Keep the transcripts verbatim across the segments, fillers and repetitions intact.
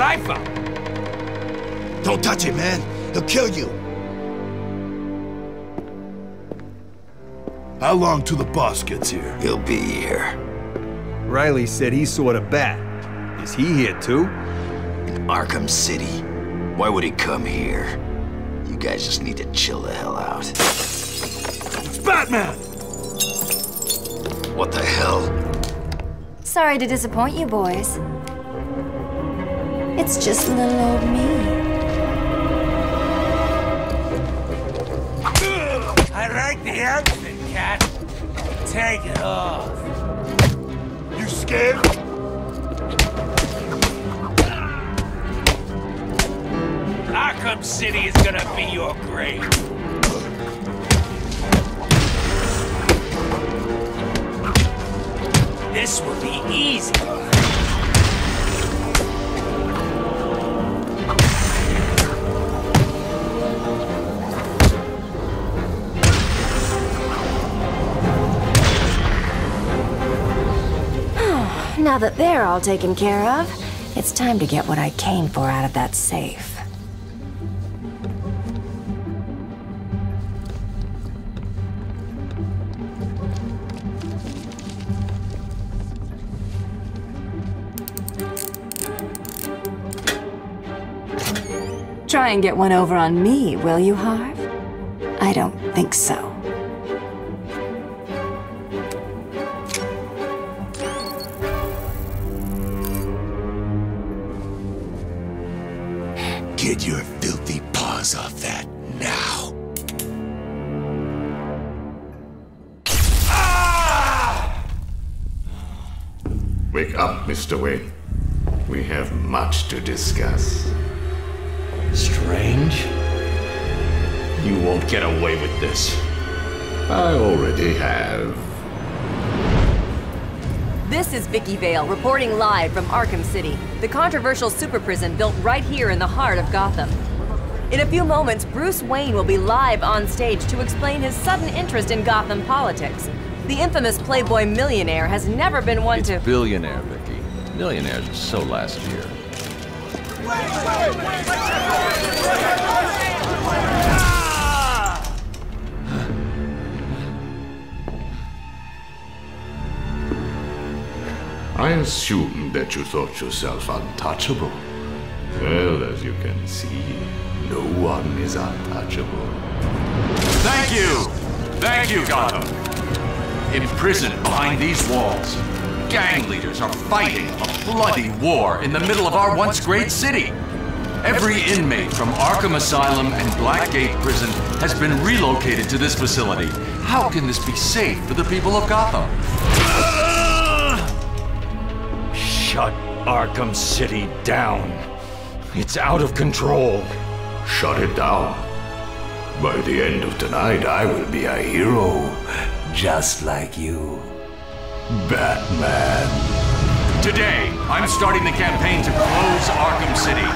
what I found. Don't touch it, man. He'll kill you. How long till the boss gets here? He'll be here. Riley said he saw the bat. Is he here too? In Arkham City. Why would he come here? You guys just need to chill the hell out. It's Batman! What the hell? Sorry to disappoint you boys. It's just little old me. I like the outfit, Cat. Take it off. You scared? Arkham City is gonna be your grave. This will be easy. Now that they're all taken care of, it's time to get what I came for out of that safe. Try and get one over on me, will you, Harv? I don't think so. Get your filthy paws off that now. Ah! Wake up, Mister Wayne. We have much to discuss. Strange? You won't get away with this. I already have. This is Vicky Vale, reporting live from Arkham City, the controversial super prison built right here in the heart of Gotham. In a few moments, Bruce Wayne will be live on stage to explain his sudden interest in Gotham politics. The infamous Playboy millionaire has never been one it's to- billionaire, Vicky. Millionaires were so last year. I assumed that you thought yourself untouchable. Well, as you can see, no one is untouchable. Thank you! Thank you, Gotham! Imprisoned behind these walls, gang leaders are fighting a bloody war in the middle of our once great city. Every inmate from Arkham Asylum and Blackgate Prison has been relocated to this facility. How can this be safe for the people of Gotham? Shut Arkham City down. It's out of control. Shut it down. By the end of tonight, I will be a hero, just like you, Batman. Today, I'm starting the campaign to close Arkham City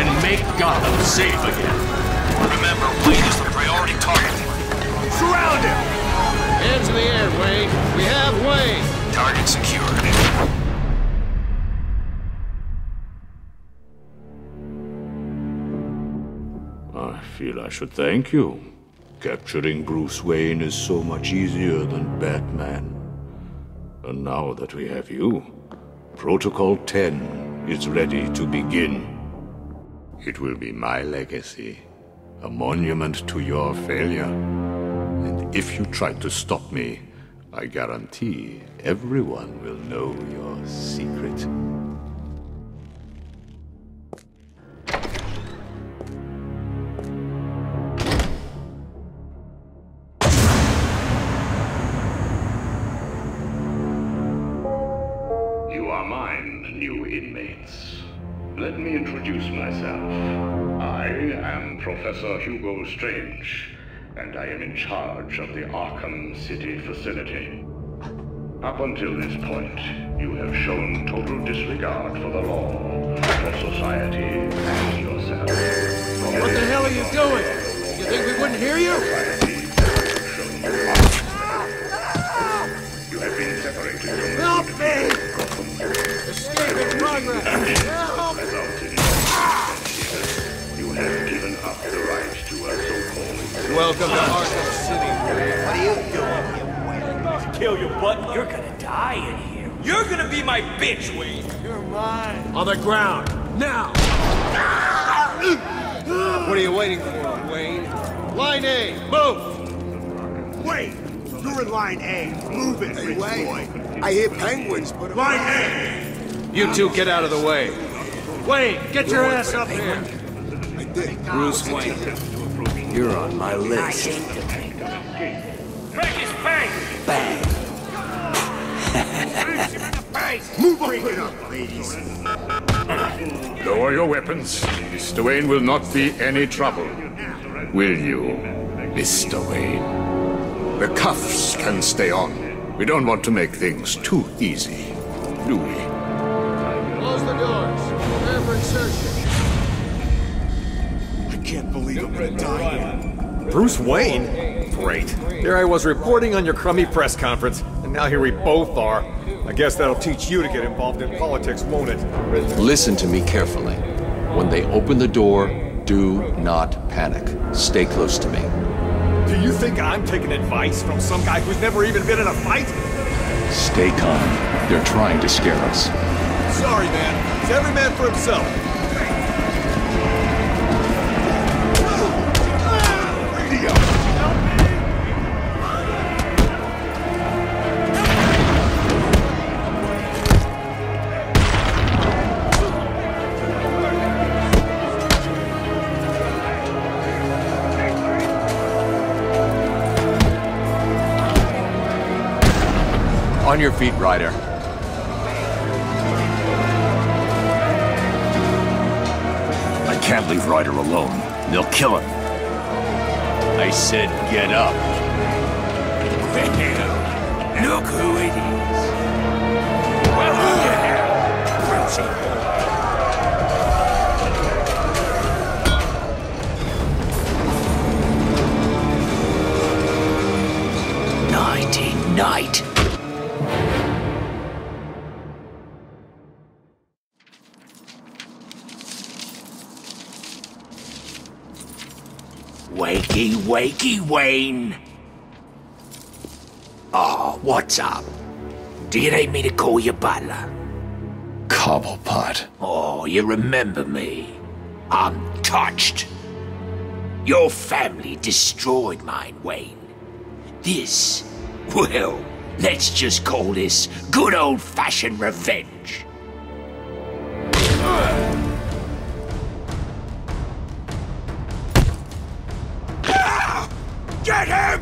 and make Gotham safe again. Remember, Wayne is the priority target. Surround him! Hands in the air, Wayne. We have Wayne. Target secured. I feel I should thank you. Capturing Bruce Wayne is so much easier than Batman. And now that we have you, Protocol ten is ready to begin. It will be my legacy, a monument to your failure. And if you try to stop me, I guarantee everyone will know your secret. Let me introduce myself. I am Professor Hugo Strange, and I am in charge of the Arkham City facility. Up until this point, you have shown total disregard for the law, for society, and yourself. What the hell are you doing? You think we wouldn't hear you? You have been separated from the... Help me! Escape in progress! Help! have given up the right to our so-called... Welcome to Arkham City. What are you doing here, Wayne? I'll kill you, button. You're gonna die in here. You're gonna be my bitch, Wayne. You're mine. On the ground, now! What are you waiting for, Wayne? Line A, move! Wayne, you're in line A. Move it, hey, Wayne. I hear penguins, but... Line A! You two get out of the way. Wayne, get your ass up here! I did. Bruce Wayne, you're on my list. Crack his face! Bang! Punch him in the face! Move on! It up, ladies. Lower your weapons. Mister Wayne will not be any trouble. Will you, Mister Wayne? The cuffs can stay on. We don't want to make things too easy, do we? Close the doors. I can't believe I'm gonna die here. Bruce Wayne? Great. There I was reporting on your crummy press conference, and now here we both are. I guess that'll teach you to get involved in politics, won't it? Listen to me carefully. When they open the door, do not panic. Stay close to me. Do you think I'm taking advice from some guy who's never even been in a fight? Stay calm. They're trying to scare us. Sorry, man. It's every man for himself. On your feet, Ryder. I can't leave Ryder alone. They'll kill him. I said get up. Look who it is. Nighty night. Wakey, wakey, Wayne! Oh, what's up? Do you need me to call your butler? Cobblepot. Oh, you remember me. I'm touched. Your family destroyed mine, Wayne. This, well, let's just call this good old-fashioned revenge. Get him!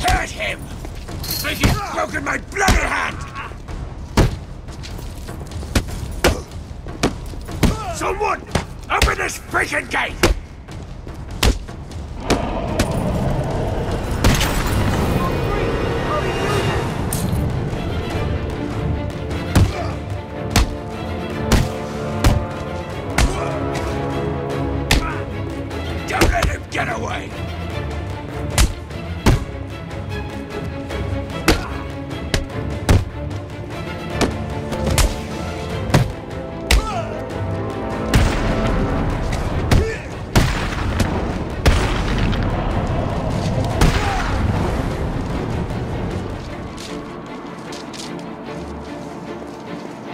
Hurt him! He's broken my bloody hand! Someone! Open this freaking gate!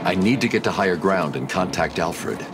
I need to get to higher ground and contact Alfred.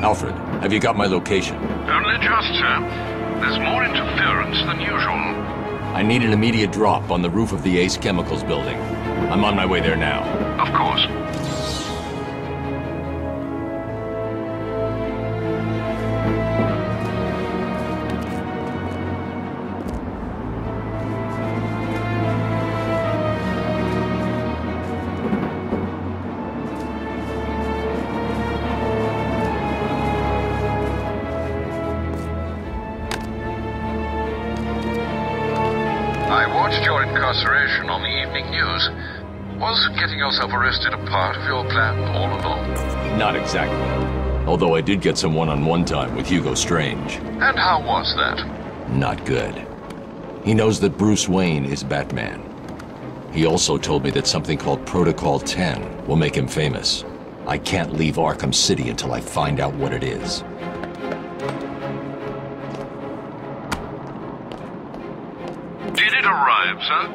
Alfred, have you got my location? Only just, sir. There's more interference than usual. I need an immediate drop on the roof of the Ace Chemicals building. I'm on my way there now. Of course. I watched your incarceration on the evening news. Was getting yourself arrested a part of your plan all along? Not exactly. Although I did get some one-on-one time with Hugo Strange. And how was that? Not good. He knows that Bruce Wayne is Batman. He also told me that something called Protocol ten will make him famous. I can't leave Arkham City until I find out what it is. Did it arrive, sir?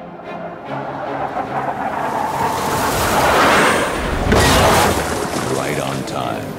Right on time.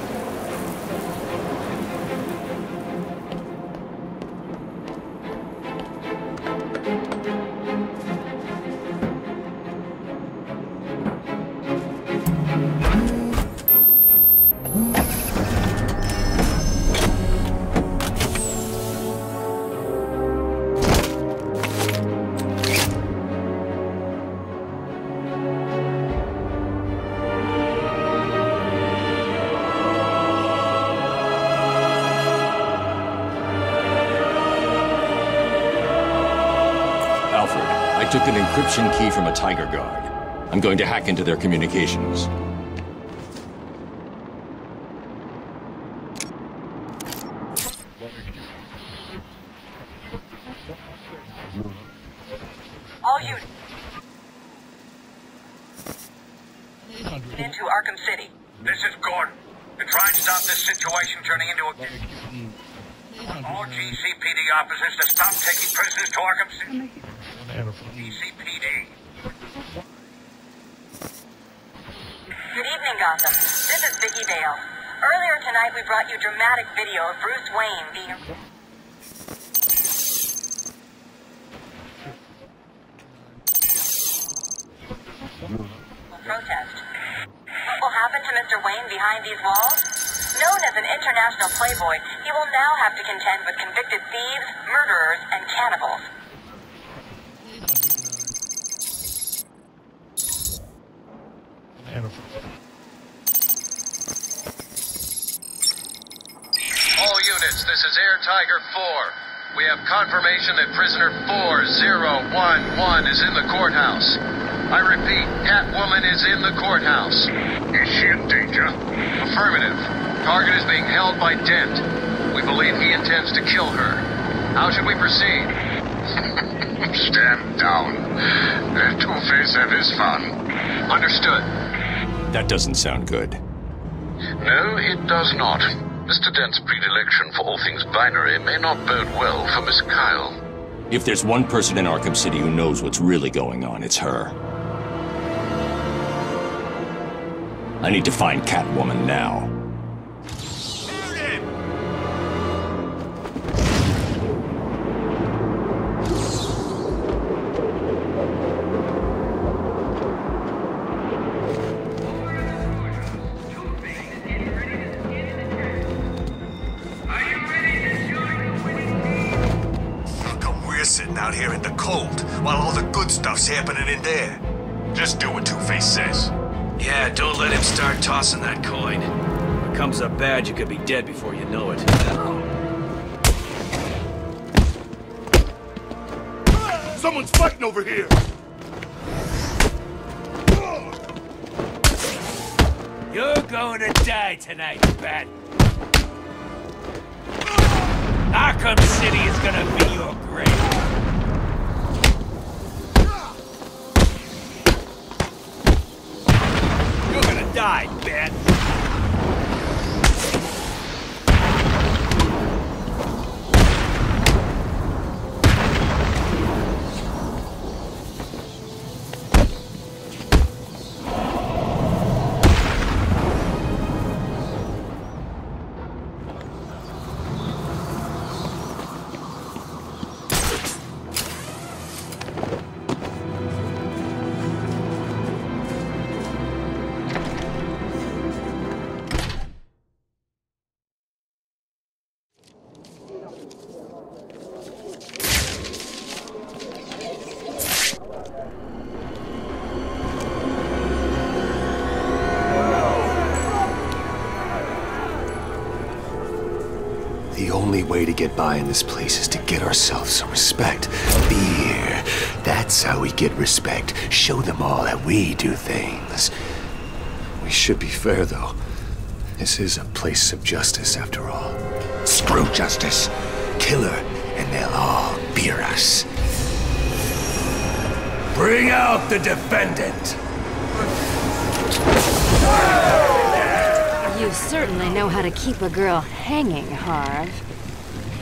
I took an encryption key from a Tiger Guard. I'm going to hack into their communications. All units. Into Arkham City. This is Gordon. To try and stop this situation turning into a... All G C P D officers to stop taking prisoners to Arkham City. G C P D. Good evening, Gotham. This is Vicky Vale. Earlier tonight, we brought you dramatic video of Bruce Wayne being... protest. What will happen to Mister Wayne behind these walls? Known as an international playboy, he will now have to contend with convicted thieves, murderers, and cannibals. All units, this is Air Tiger four. We have confirmation that prisoner four zero one one is in the courthouse. I repeat, Catwoman is in the courthouse. Is she in danger? Affirmative. Target is being held by Dent. We believe he intends to kill her. How should we proceed? Stand down. Let Two-Face have his fun. Understood. That doesn't sound good. No, it does not. Mister Dent's predilection for all things binary may not bode well for Miss Kyle. If there's one person in Arkham City who knows what's really going on, it's her. I need to find Catwoman now. Happening in there. Just do what Two-Face says. Yeah, don't let him start tossing that coin. If it comes up bad, you could be dead before you know it. Someone's fighting over here! You're going to die tonight, Bat. Arkham City is gonna be your grave. Die, man. The only way to get by in this place is to get ourselves some respect. Be here. That That's how we get respect. Show them all that we do things. We should be fair, though. This is a place of justice, after all. Screw justice. Kill her, and they'll all beer us. Bring out the defendant! You certainly know how to keep a girl hanging, Harv.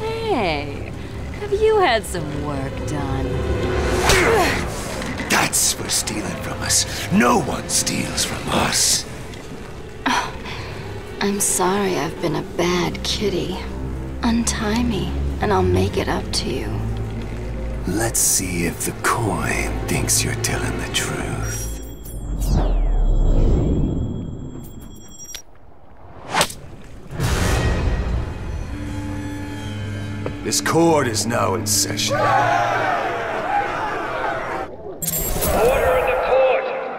Hey, have you had some work done? That's for stealing from us. No one steals from us. Oh, I'm sorry I've been a bad kitty. Untie me, and I'll make it up to you. Let's see if the coin thinks you're telling the truth. This court is now in session. Order in the court! Order!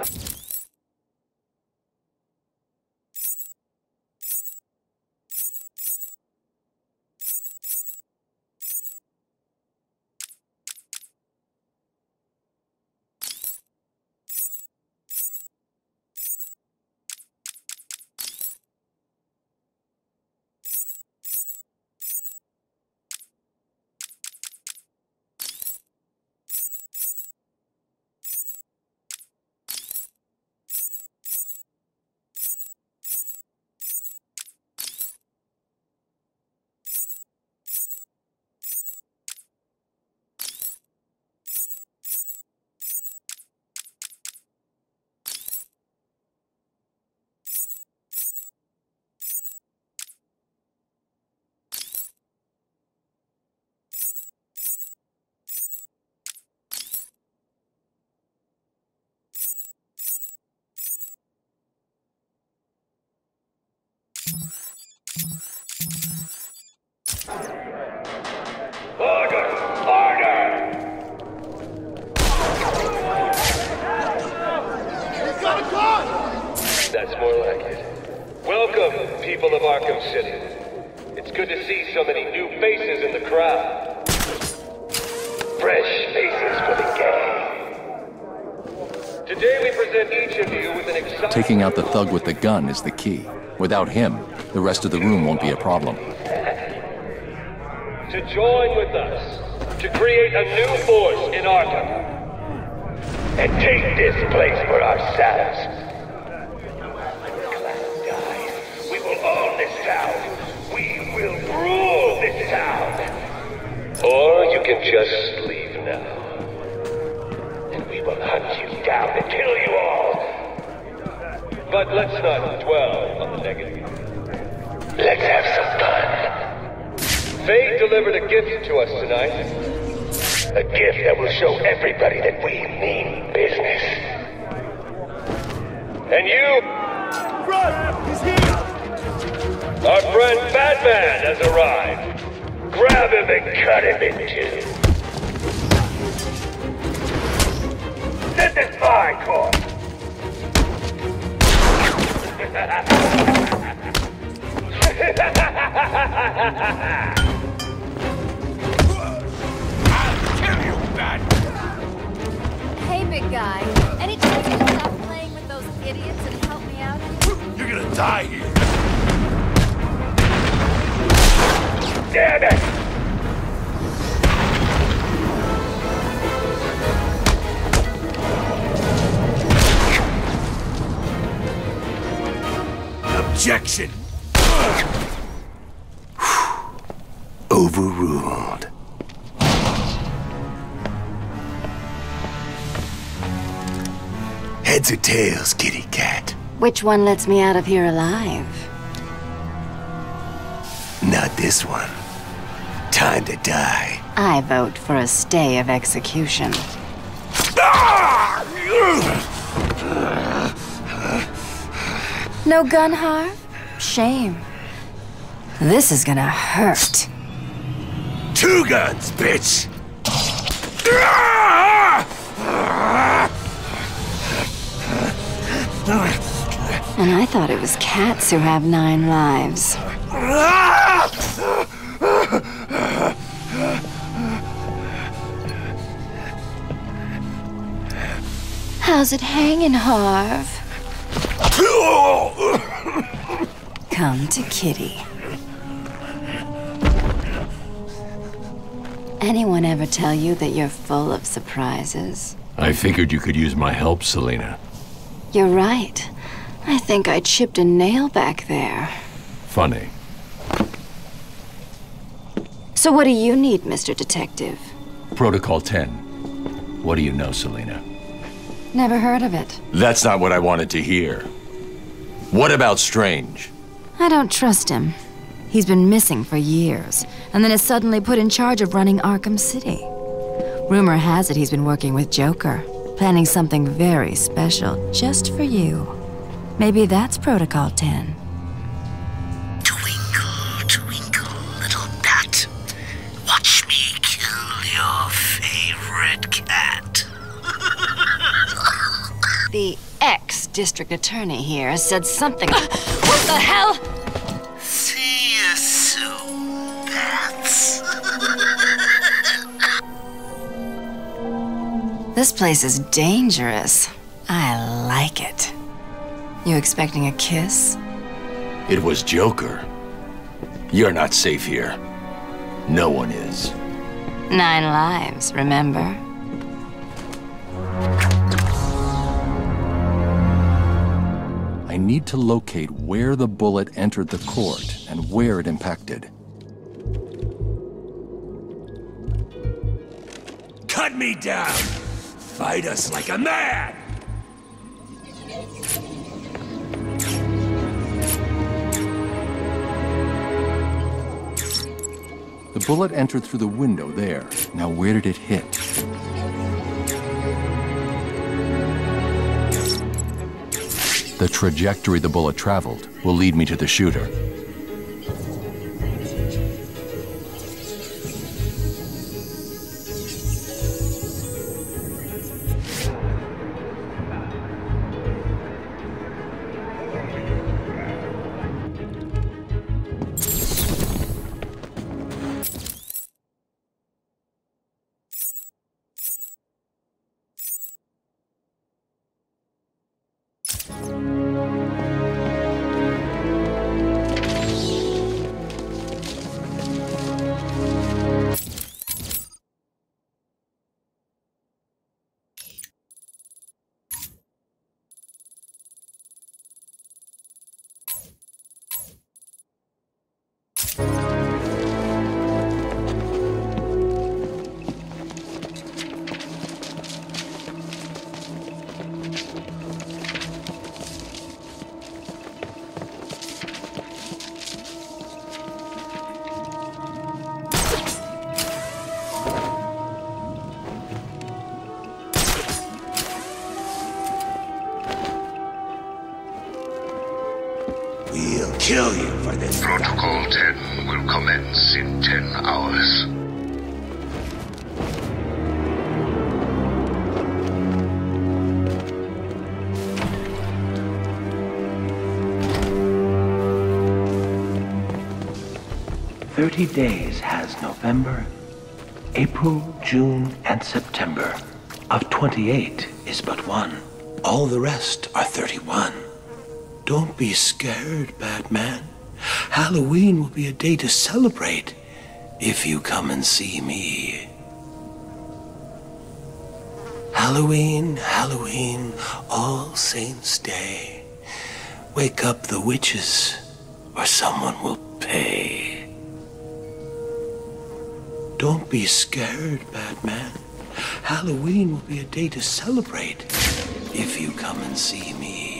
Order! We've got a gun! That's more like it. Welcome, people of Arkham City. It's good to see so many new faces in the crowd. Fresh faces for the game. Today we present each of you with an exciting... Taking out the thug with the gun is the key. Without him, the rest of the room won't be a problem. To join with us, to create a new force in Arkham. And take this place for ourselves. Cloud dies. We will own this town. We will rule this town. Or you can just leave now. And we will hunt you down and kill you all. But let's not dwell on the negative. Let's have some fun. Fate delivered a gift to us tonight. A gift that will show everybody that we mean business. And you... Run! He's here! Our friend Batman has arrived. Grab him and cut him in two. This is my court! I'll kill you, Batman! Hey, big guy. Anytime you can stop playing with those idiots and help me out here? You're gonna die here! Damn it! Objection! Overruled. Heads or tails, kitty cat? Which one lets me out of here alive? Not this one. Time to die. I vote for a stay of execution. No gun, Harv? Shame. This is gonna hurt. Two guns, bitch! And I thought it was cats who have nine lives. How's it hanging, Harv? Come to Kitty. Anyone ever tell you that you're full of surprises? I figured you could use my help, Selina. You're right. I think I chipped a nail back there. Funny. So what do you need, Mister Detective? Protocol ten. What do you know, Selina? Never heard of it. That's not what I wanted to hear. What about Strange? I don't trust him. He's been missing for years, and then is suddenly put in charge of running Arkham City. Rumor has it he's been working with Joker, planning something very special just for you. Maybe that's Protocol ten. Twinkle, twinkle, little bat. Watch me kill your favorite cat. The ex-district attorney here said something. What the hell? See you soon, bats. This place is dangerous. I like it. You expecting a kiss? It was Joker. You're not safe here. No one is. Nine lives, remember? I need to locate where the bullet entered the court and where it impacted. Cut me down! Fight us like a man! The bullet entered through the window there. Now where did it hit? The trajectory the bullet traveled will lead me to the shooter. Kill you for this. Protocol ten will commence in ten hours. Thirty days has November, April, June, and September. Of twenty-eight is but one. All the rest are thirty-one. Don't be scared, Batman. Halloween will be a day to celebrate if you come and see me. Halloween, Halloween, All Saints' Day. Wake up the witches, or someone will pay. Don't be scared, Batman. Halloween will be a day to celebrate if you come and see me.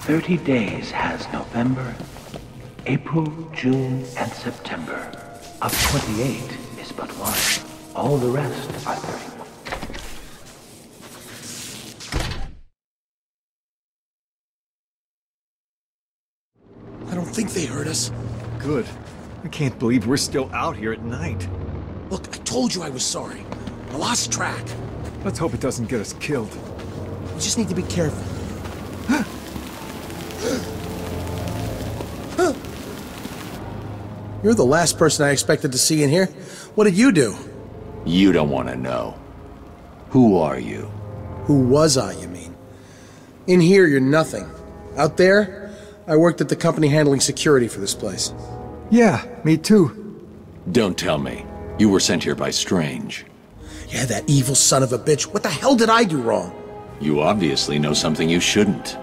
Thirty days has November, April, June, and September. Of twenty-eight is but one. All the rest are thirty. I don't think they heard us. Good. I can't believe we're still out here at night. Look, I told you I was sorry. I lost track. Let's hope it doesn't get us killed. We just need to be careful. You're the last person I expected to see in here. What did you do? You don't want to know. Who are you? Who was I, you mean? In here, you're nothing. Out there, I worked at the company handling security for this place. Yeah, me too. Don't tell me. You were sent here by Strange. Yeah, that evil son of a bitch. What the hell did I do wrong? You obviously know something you shouldn't.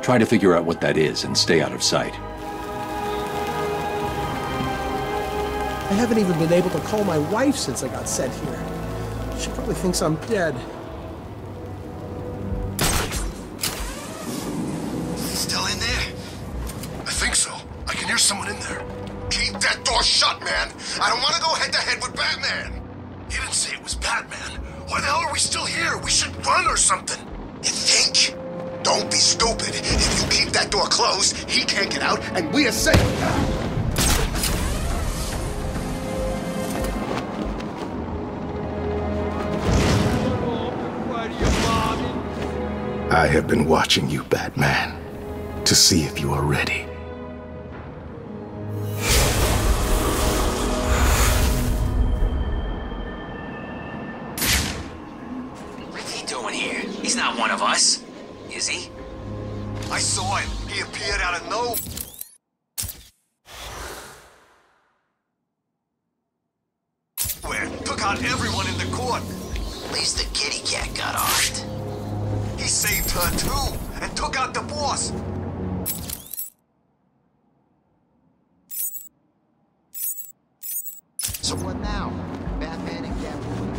Try to figure out what that is and stay out of sight. I haven't even been able to call my wife since I got sent here. She probably thinks I'm dead. Still in there? I think so. I can hear someone in there. Keep that door shut, man! I don't want to go head-to-head with Batman! You didn't say it was Batman. Why the hell are we still here? We should run or something! You think? Don't be stupid. If you keep that door closed, he can't get out, and we are safe! I have been watching you, Batman, to see if you are ready. What's he doing here? He's not one of us, is he? I saw him. He appeared out of nowhere. Took out everyone in the court. At least the kitty cat got off. He saved her, too, and took out the boss. So what now? Batman and Catwoman.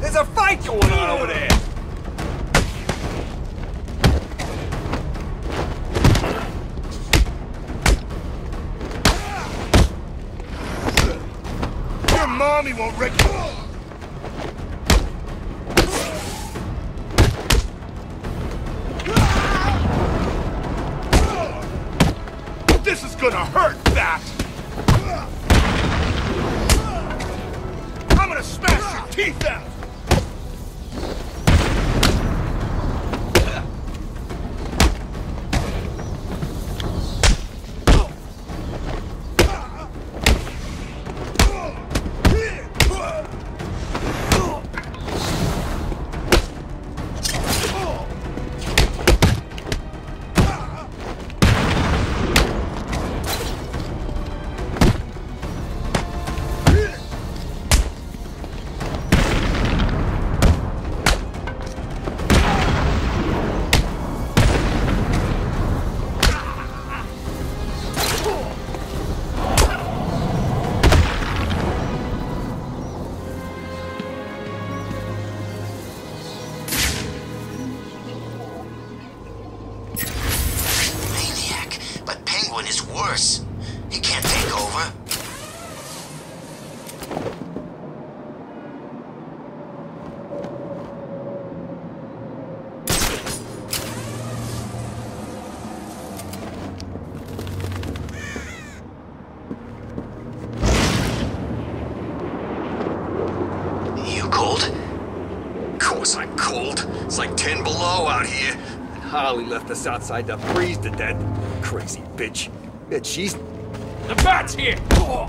There's a fight going on over there! Mommy won't wreck you. This is gonna hurt, that. I'm gonna smash your teeth out. Harley left us outside to freeze to death. Crazy bitch. Bitch, she's... The bat's here! Oh.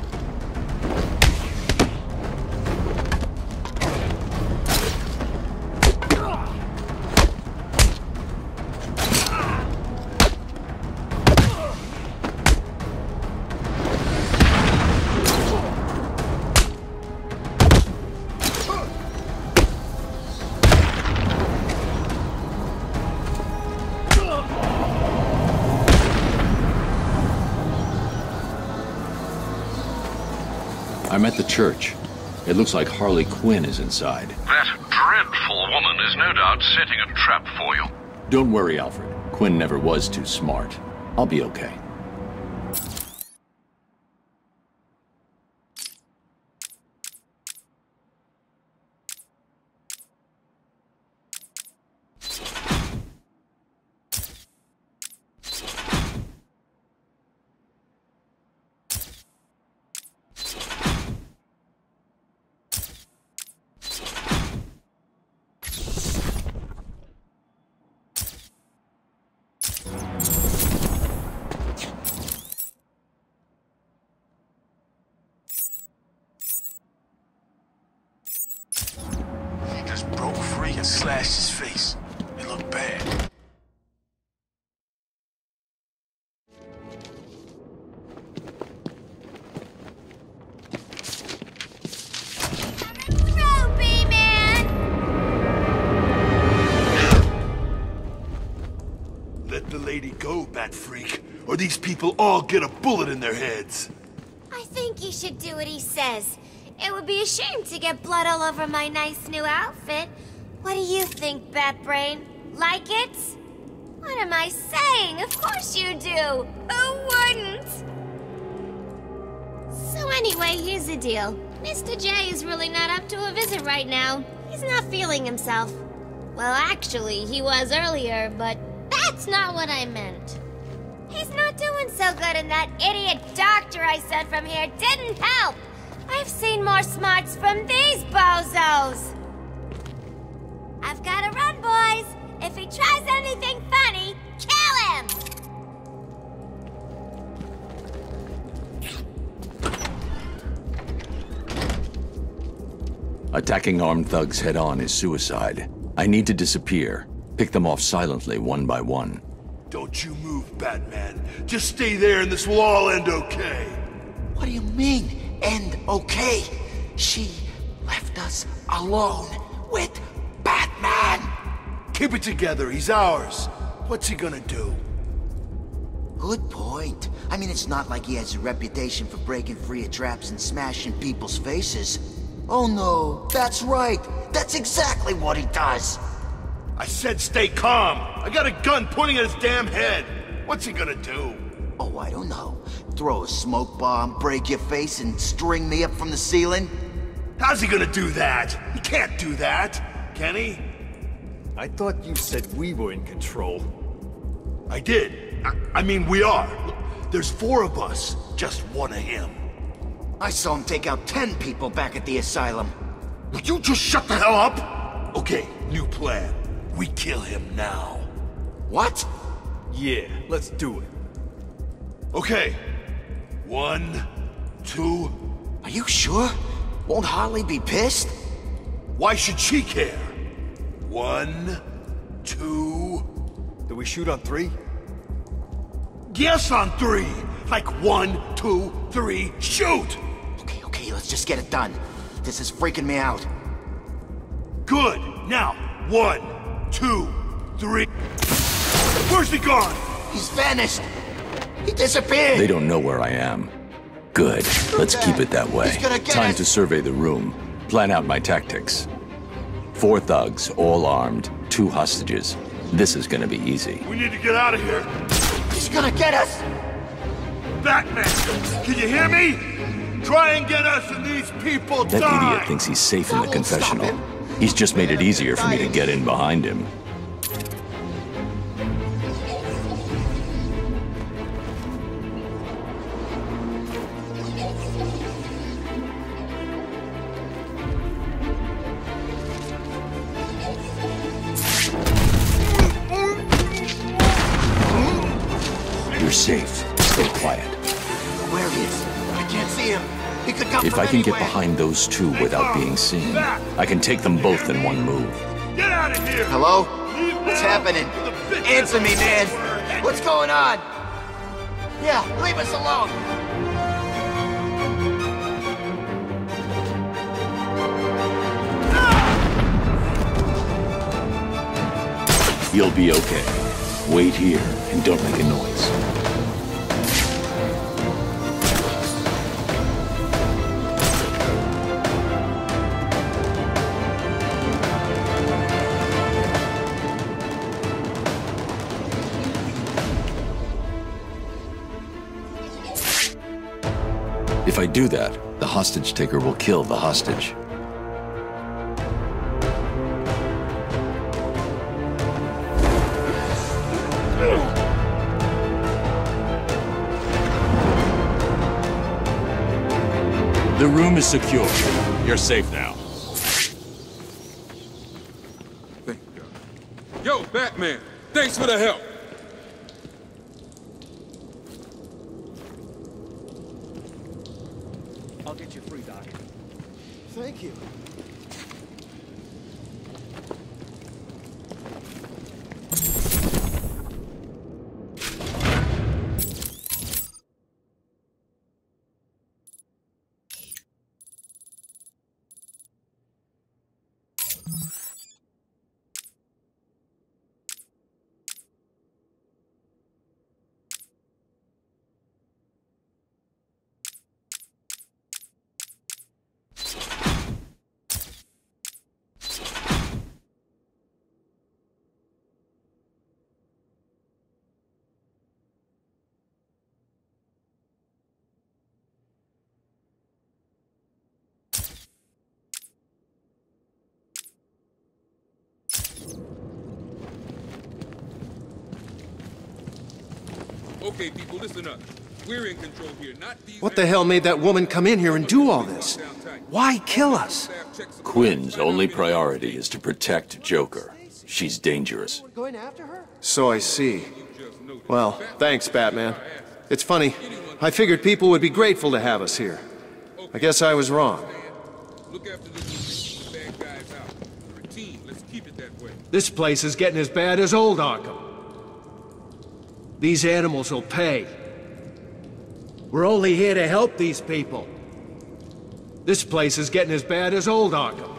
I'm at the church. It looks like Harley Quinn is inside. That dreadful woman is no doubt setting a trap for you. Don't worry, Alfred. Quinn never was too smart. I'll be okay. and slashed his face. It looked bad. Freak, or these people all get a bullet in their heads. I think you should do what he says. It would be a shame to get blood all over my nice new outfit. What do you think, Batbrain? Like it? What am I saying? Of course you do. Who wouldn't? So anyway, here's the deal. Mister J is really not up to a visit right now. He's not feeling himself. Well, actually, he was earlier, but that's not what I meant. He's not doing so good, and that idiot doctor I sent from here didn't help! I've seen more smarts from these bozos! I've gotta run, boys! If he tries anything funny, kill him! Attacking armed thugs head-on is suicide. I need to disappear. Pick them off silently, one by one. Don't you move, Batman. Just stay there and this will all end okay. What do you mean, end okay? She left us alone with Batman. Keep it together, he's ours. What's he gonna do? Good point. I mean, it's not like he has a reputation for breaking free of traps and smashing people's faces. Oh no, that's right. That's exactly what he does. I said stay calm! I got a gun pointing at his damn head! What's he gonna do? Oh, I don't know. Throw a smoke bomb, break your face, and string me up from the ceiling? How's he gonna do that? He can't do that, can he? I thought you said we were in control. I did. I, I mean, we are. Look, there's four of us, just one of him. I saw him take out ten people back at the asylum. Would you just shut the hell up? Okay, new plan. We kill him now. What? Yeah, let's do it. Okay. One, two... Are you sure? Won't Harley be pissed? Why should she care? One, two... Do we shoot on three? Yes, on three! Like one, two, three, shoot! Okay, okay, let's just get it done. This is freaking me out. Good! Now, one... Two, three... Where's he gone? He's vanished! He disappeared! They don't know where I am. Good. Let's keep it that way. Time to survey the room. Plan out my tactics. Four thugs, all armed. Two hostages. This is gonna be easy. We need to get out of here! He's gonna get us! Batman! Can you hear me? Try and get us and these people die! That idiot thinks he's safe in the confessional. He's just made it easier for me to get in behind him. You're safe. Stay quiet. Where is he? I can't see him. If I can get behind those two without being seen, I can take them both in one move. Get out of here! Hello? What's happening? Answer me, man! What's going on? Yeah, leave us alone! You'll be okay. Wait here and don't make a noise. If I do that, the hostage taker will kill the hostage. The room is secure. You're safe now. Thank God. Yo, Batman! Thanks for the help! Thank you. Okay, people, listen up. We're in control here, not these... What the hell made that woman come in here and do all this? Why kill us? Quinn's only priority is to protect Joker. She's dangerous. So I see. Well, thanks, Batman. It's funny. I figured people would be grateful to have us here. I guess I was wrong. This place is getting as bad as old Arkham. These animals will pay. We're only here to help these people. This place is getting as bad as old Arkham.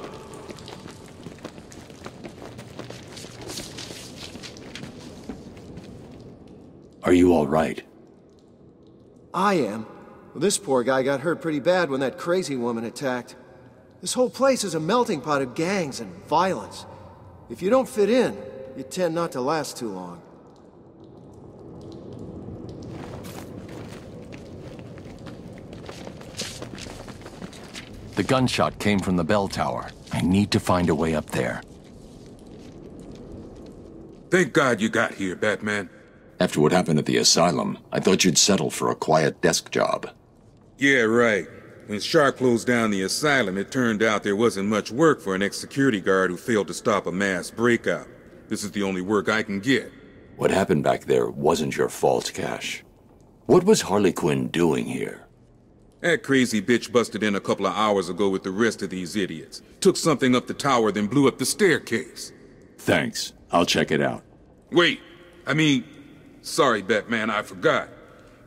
Are you all right? I am. This poor guy got hurt pretty bad when that crazy woman attacked. This whole place is a melting pot of gangs and violence. If you don't fit in, you tend not to last too long. The gunshot came from the bell tower. I need to find a way up there. Thank God you got here, Batman. After what happened at the asylum, I thought you'd settle for a quiet desk job. Yeah, right. When Shar closed down the asylum, it turned out there wasn't much work for an ex-security guard who failed to stop a mass breakout. This is the only work I can get. What happened back there wasn't your fault, Cash. What was Harley Quinn doing here? That crazy bitch busted in a couple of hours ago with the rest of these idiots. Took something up the tower, then blew up the staircase. Thanks. I'll check it out. Wait. I mean... Sorry, Batman, I forgot.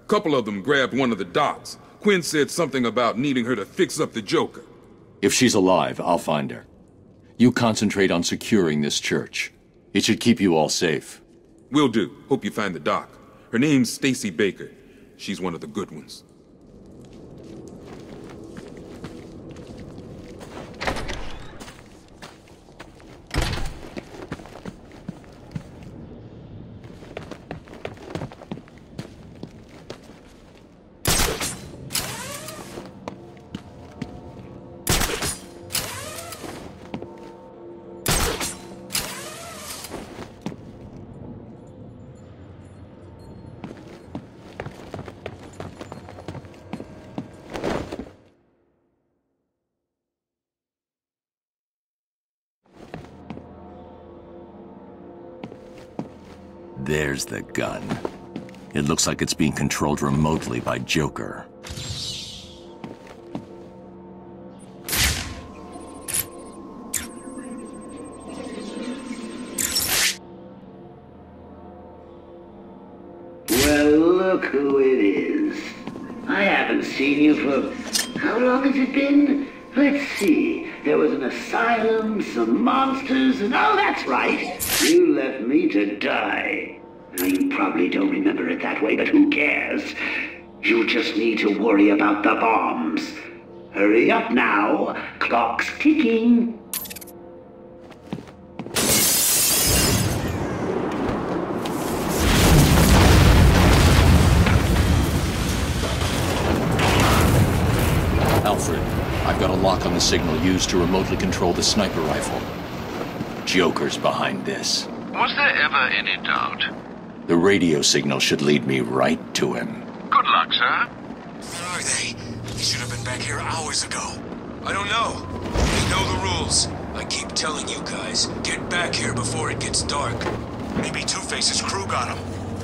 A couple of them grabbed one of the docs. Quinn said something about needing her to fix up the Joker. If she's alive, I'll find her. You concentrate on securing this church. It should keep you all safe. Will do. Hope you find the doc. Her name's Stacy Baker. She's one of the good ones. There's the gun. It looks like it's being controlled remotely by Joker. Well, look who it is. I haven't seen you for... How long has it been? Let's see. There was an asylum, some monsters, and oh, that's right. You left me to die. Now, you probably don't remember it that way, but who cares? You just need to worry about the bombs. Hurry up now. Clock's ticking. Alfred, I've got a lock on the signal used to remotely control the sniper rifle. Joker's behind this. Was there ever any doubt? The radio signal should lead me right to him. Good luck, sir. Where are they? They should have been back here hours ago. I don't know. They know the rules. I keep telling you guys, get back here before it gets dark. Maybe Two-Face's crew got him.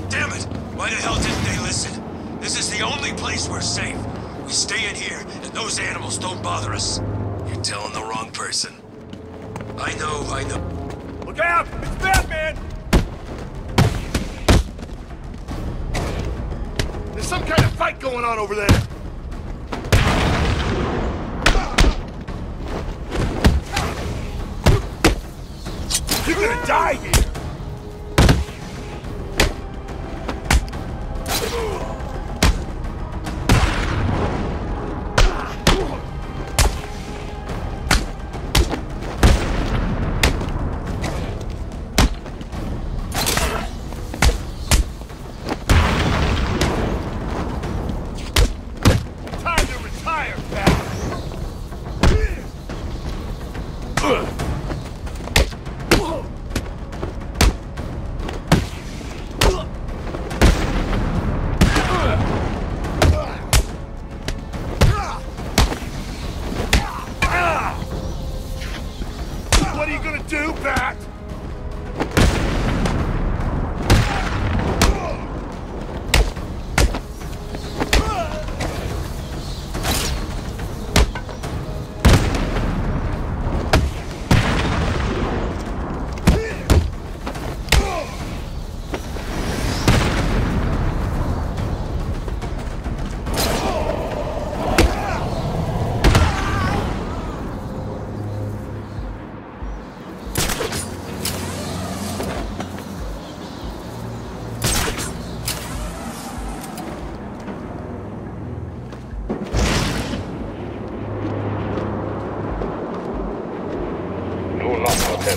Damn it! Why the hell didn't they listen? This is the only place we're safe. We stay in here, and those animals don't bother us. You're telling the wrong person. I know, I know. Look out! It's Batman! There's some kind of fight going on over there! You're gonna die here!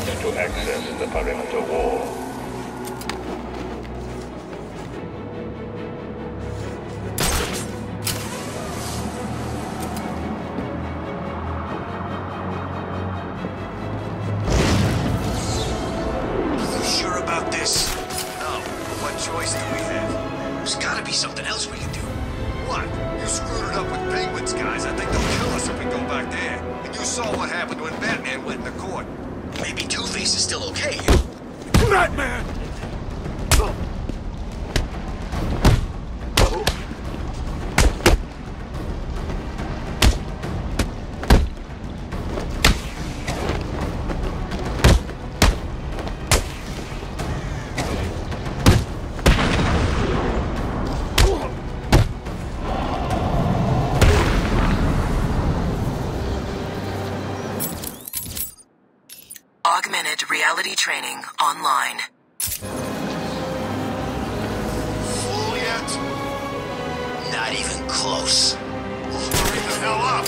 attempt to access the perimeter wall. Reality training online. Full yet? Not even close. Hurry the hell up!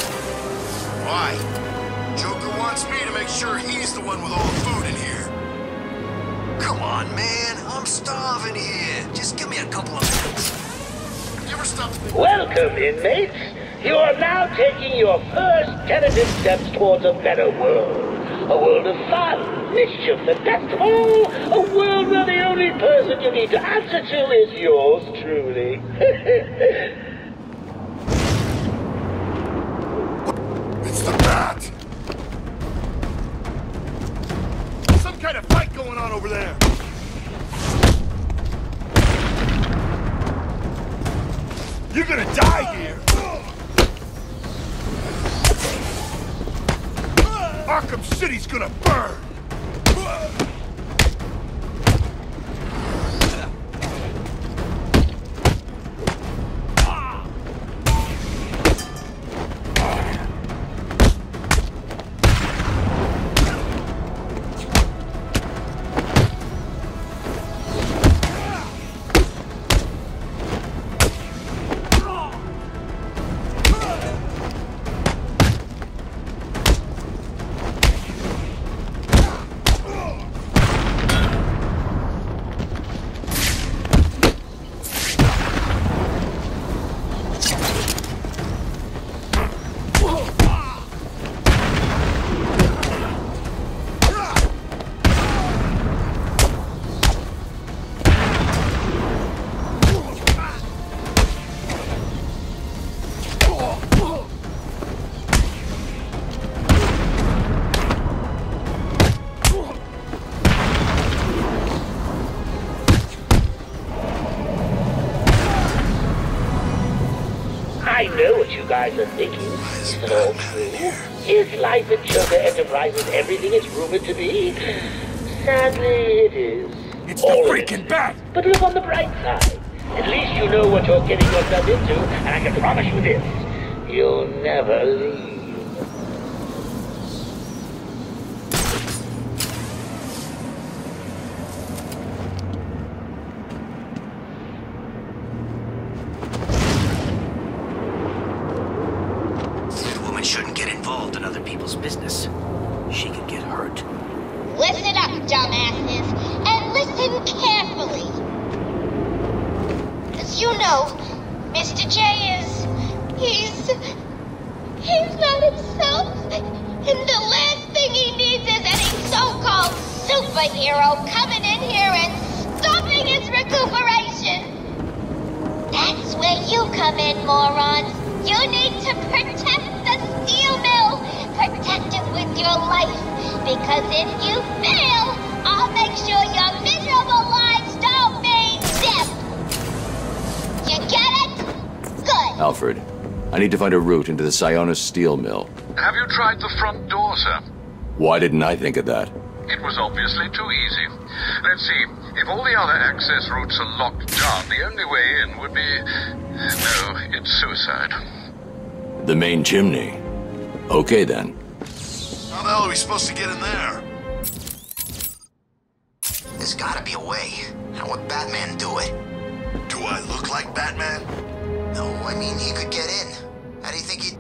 Why? Joker wants me to make sure he's the one with all the food in here. Come on, man. I'm starving here. Just give me a couple of minutes. Never stop. Welcome, inmates. You are now taking your first tentative steps towards a better world. A world of fun, mischief, and best of all, a world where the only person you need to answer to is yours truly. It's the bat! Some kind of fight going on over there! You're gonna die here! Arkham City's gonna burn! Guys are thinking, is it all true? Is life at Joker Enterprises everything it's rumored to be? Sadly, it is. It's the freaking bat! But look on the bright side. At least you know what you're getting yourself into, and I can promise you this. You'll never leave. To find a route into the Sionis Steel Mill. Have you tried the front door, sir? Why didn't I think of that? It was obviously too easy. Let's see, if all the other access routes are locked down, the only way in would be... No, it's suicide. The main chimney. Okay, then. How the hell are we supposed to get in there? There's gotta be a way. How would Batman do it? Do I look like Batman? No, I mean, he could get in. How do you think he'd...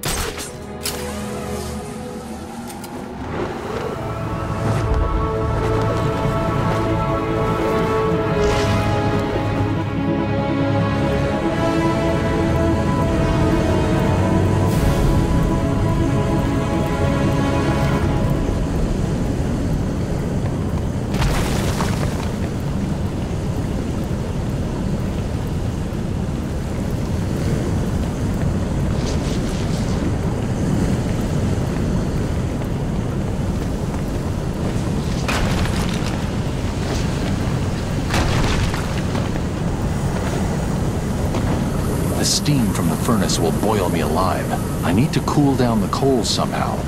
steam from the furnace will boil me alive. I need to cool down the coals somehow.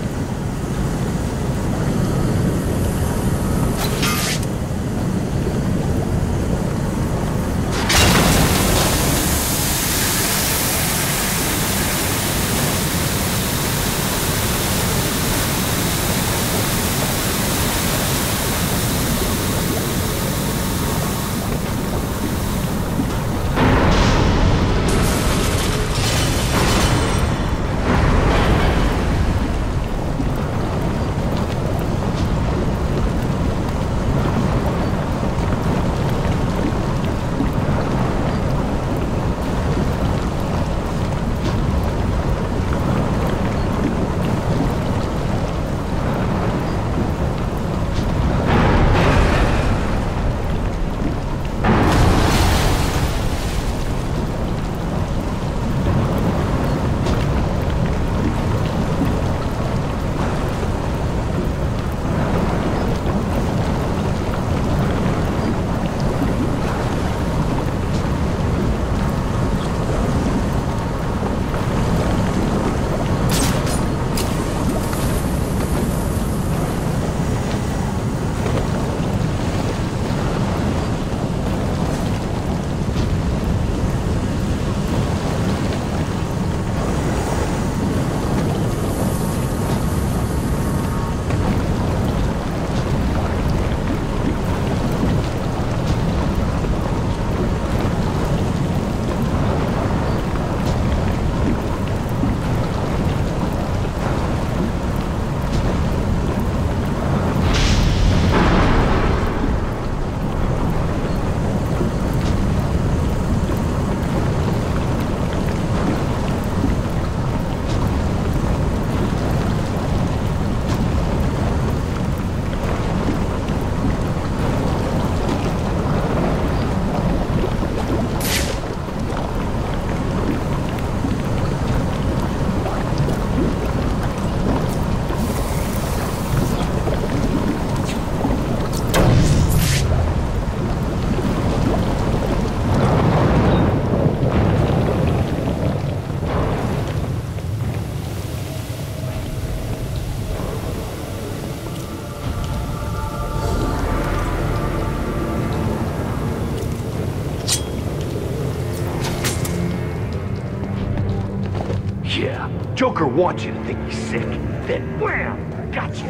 Joker wants you to think he's sick, then wham! Gotcha!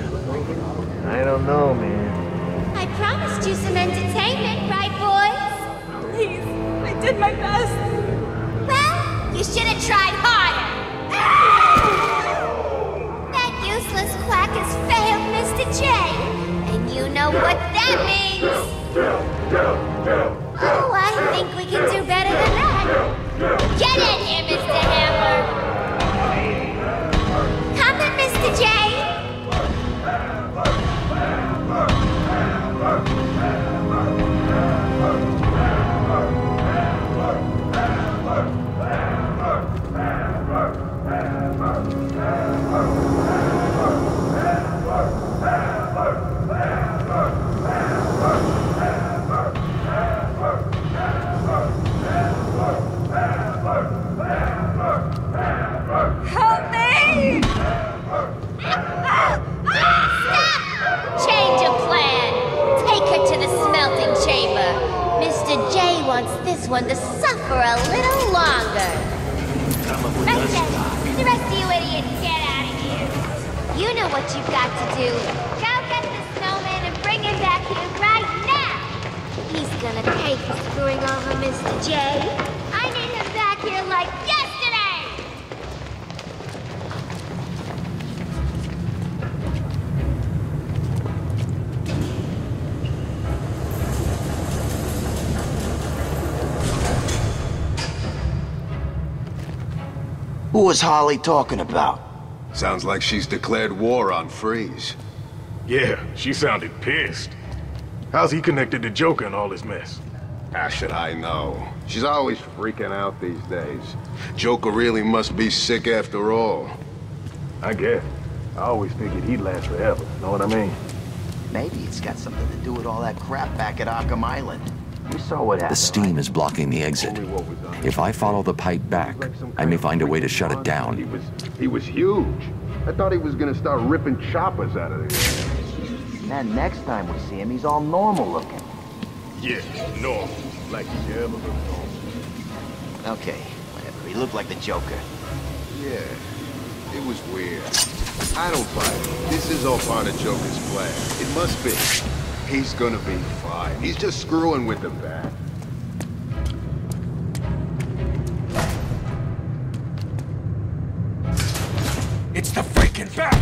I don't know, man. I promised you some entertainment, right, boys? Please, I did my best. Well, you should have tried harder. That useless quack has failed Mister J, and you know what that means. Oh, I think we can do better than that. Get in here, Mister Hammer! Mister J! One to suffer a little longer. Okay, the rest of you idiots, get out of here. You know what you've got to do. Go get the snowman and bring him back here right now. He's gonna pay for screwing over Mister J. I need him back here like yesterday. Who was Harley talking about? Sounds like she's declared war on Freeze. Yeah, she sounded pissed. How's he connected to Joker in all this mess? How should I know? She's always freaking out these days. Joker really must be sick after all. I guess. I always figured he'd last forever, know what I mean? Maybe it's got something to do with all that crap back at Arkham Island. You saw what happened. The steam is blocking the exit. If I follow the pipe back, I may find a way to shut it down. He was, he was huge. I thought he was gonna start ripping choppers out of there. Then next time we see him, he's all normal looking. Yeah, normal. Like he's ever been normal. Okay, whatever. He looked like the Joker. Yeah, it was weird. I don't buy it. This is all part of Joker's plan. It must be. He's gonna be fine. He's just screwing with the bat. It's the freaking bat!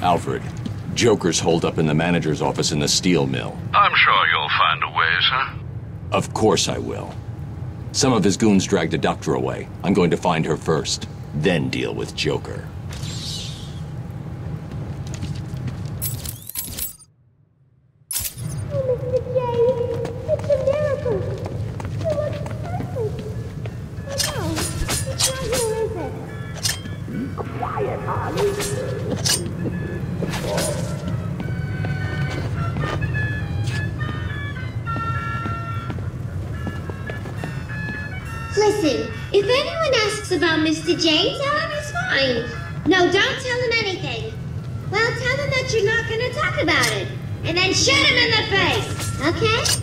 Alfred, Joker's holed up in the manager's office in the steel mill. I'm sure you'll find a way, sir. Of course I will. Some of his goons dragged a doctor away. I'm going to find her first, then deal with Joker. James, tell him it's fine. No, don't tell him anything. Well, tell him that you're not gonna talk about it. And then shoot him in the face, okay?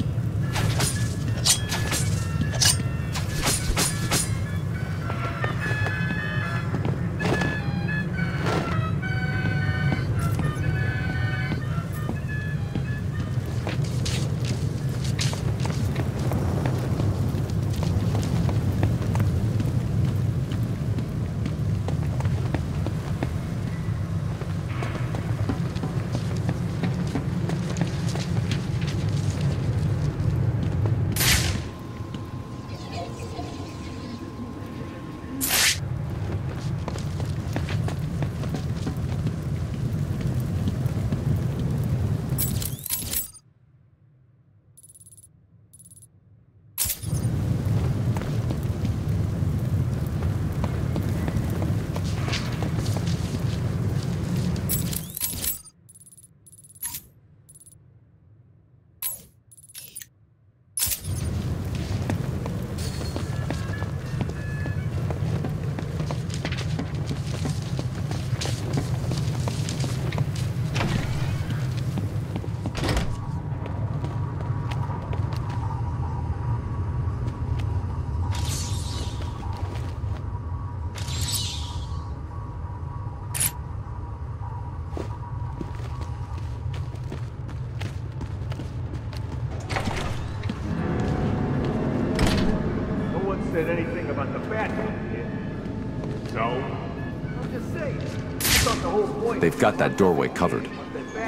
They've got that doorway covered.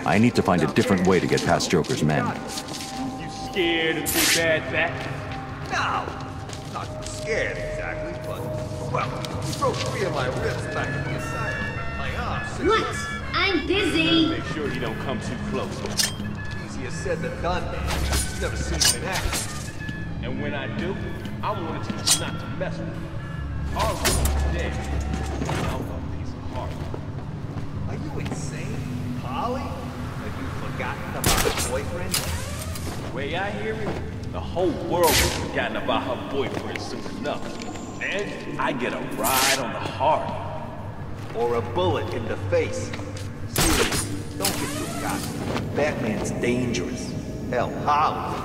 I need to find a different way to get past Joker's men. You scared of the bad Batman? No, not scared exactly, but well, he broke three of my ribs back in the asylum. My arms. What? I'm busy. Make sure you don't come too close. Easier said than done, man. Never seen him in action. And when I do, I wanted you not to mess with me. Harley was dead. Now I'm a piece of Harley. Are you insane? Harley? Have you forgotten about her boyfriend? The way I hear it, the whole world has forgotten about her boyfriend soon enough. And I get a ride on the Harley. Or a bullet in the face. Seriously, don't get too cocky. Batman's dangerous. Hell, Harley.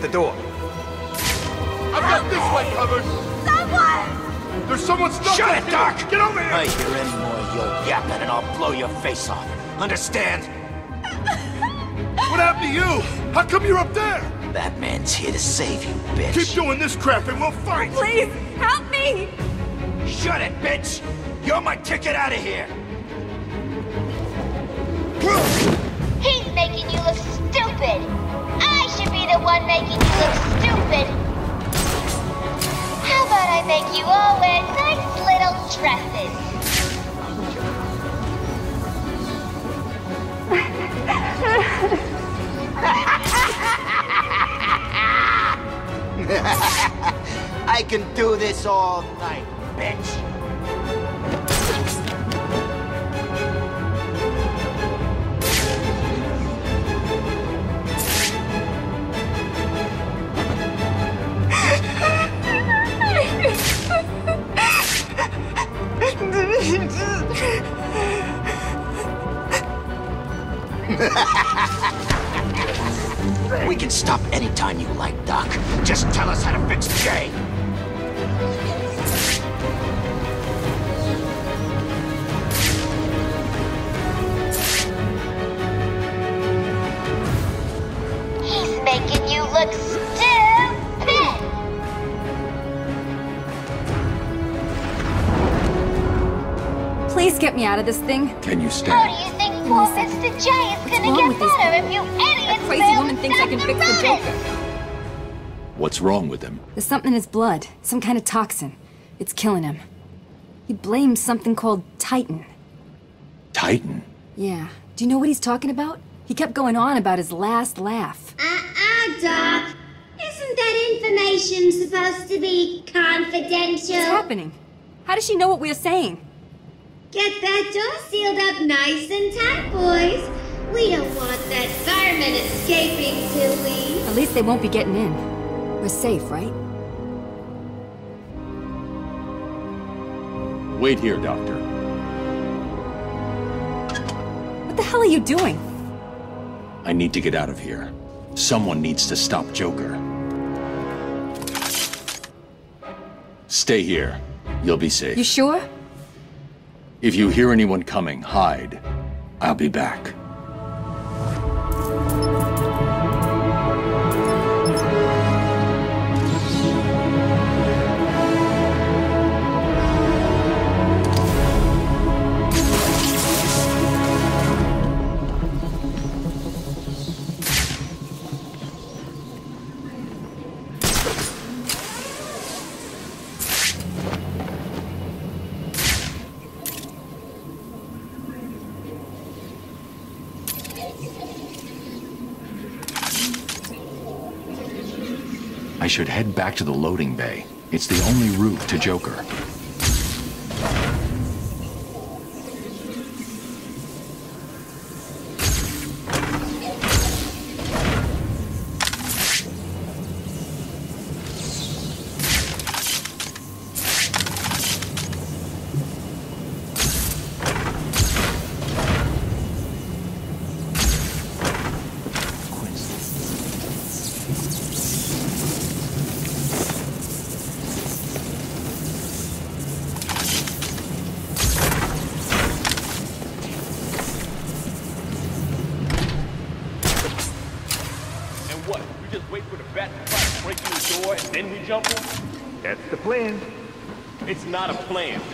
The door. I've got this way covered. Someone! There's someone stuck. Shut it, Doc! Get over here! I hear any more of your yapping and I'll blow your face off. Understand? What happened to you? How come you're up there? Batman's here to save you, bitch. Keep doing this crap and we'll fight. Please, help me! Shut it, bitch! You're my ticket out of here! He's making you look stupid! The one making you look stupid. How about I make you all wear nice little dresses? I can do this all night, bitch. We can stop anytime you like, Doc. Just tell us how to fix Jay. He's making you look stupid. Please get me out of this thing. Can you stand? Well, Mister J is gonna get better if you idiots. That crazy woman thinks I can fix the Joker. What's wrong with him? There's something in his blood. Some kind of toxin. It's killing him. He blames something called Titan. Titan? Yeah. Do you know what he's talking about? He kept going on about his last laugh. Uh-uh, Doc. Isn't that information supposed to be confidential? What's happening? How does she know what we're saying? Get that door sealed up nice and tight, boys. We don't want that fireman escaping, Tilly. At least they won't be getting in. We're safe, right? Wait here, Doctor. What the hell are you doing? I need to get out of here. Someone needs to stop Joker. Stay here. You'll be safe. You sure? If you hear anyone coming, hide. I'll be back. I should head back to the loading bay. It's the only route to Joker.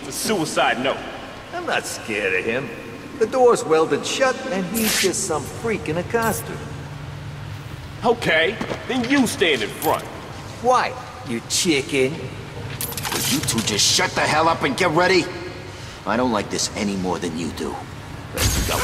Suicide note. I'm not scared of him. The door's welded shut, and he's just some freak in a costume. Okay, then you stand in front. Why, you chicken? Will you two just shut the hell up and get ready? I don't like this any more than you do. Let's go.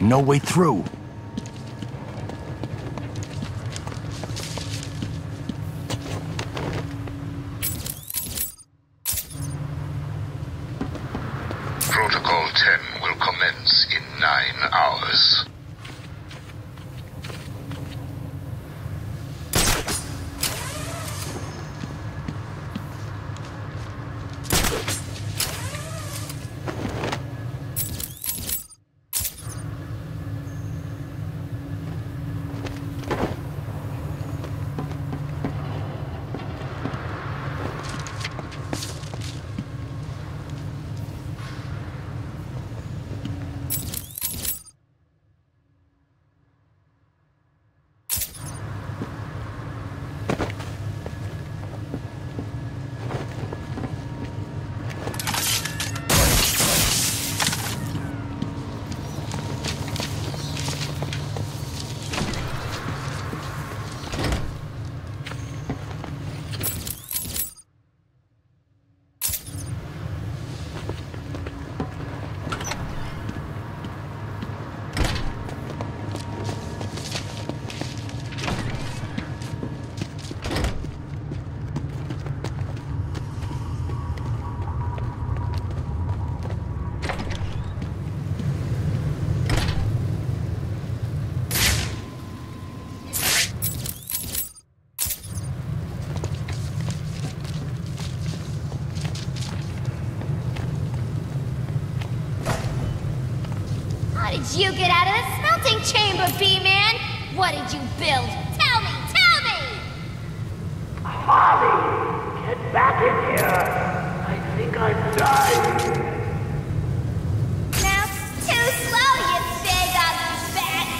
No way through. Protocol ten will commence in nine hours. You get out of the smelting chamber, B-Man! What did you build? Tell me, tell me! Harley, get back in here. I think I'm dying. Now, too slow, you big ugly bat.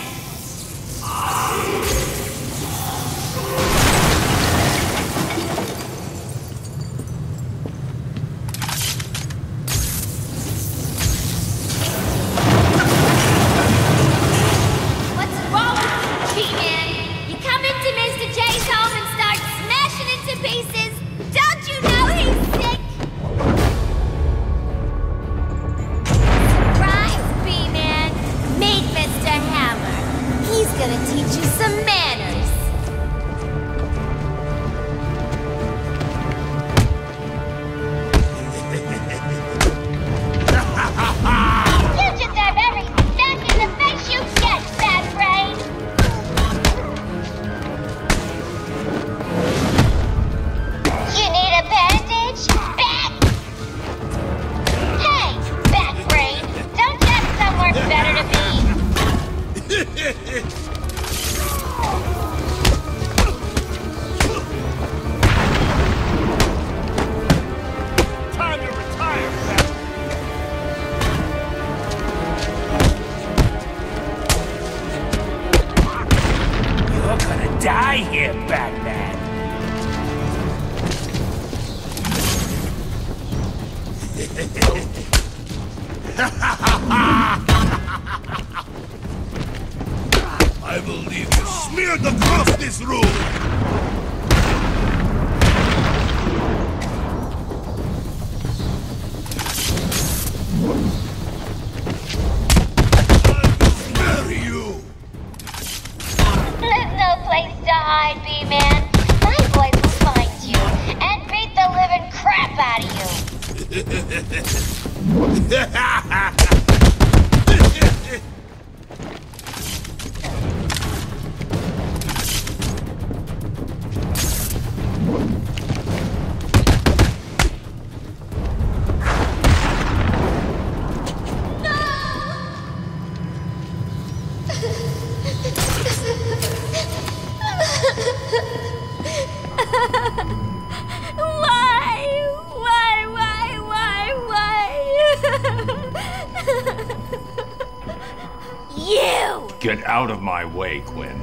Out of my way, Quinn.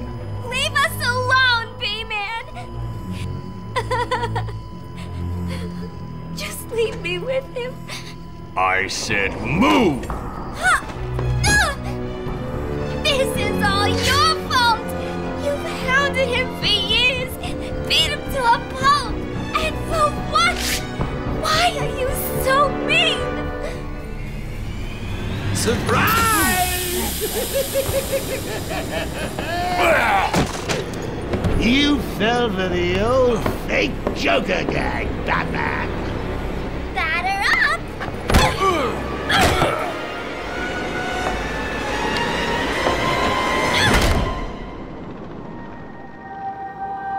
Leave us alone, B-Man! Just leave me with him. I said move! Huh. No! This is all your fault! You've hounded him for years, beat him to a pulp, and for what? Why are you so mean? Surprise! You fell for the old fake Joker gag, Batman. Batter up!